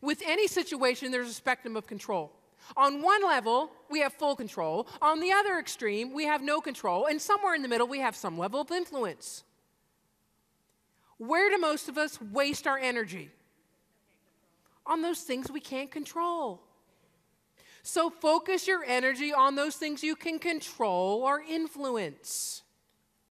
With any situation, there's a spectrum of control. On one level, we have full control. On the other extreme, we have no control. And somewhere in the middle, we have some level of influence. Where do most of us waste our energy? On those things we can't control. So focus your energy on those things you can control or influence.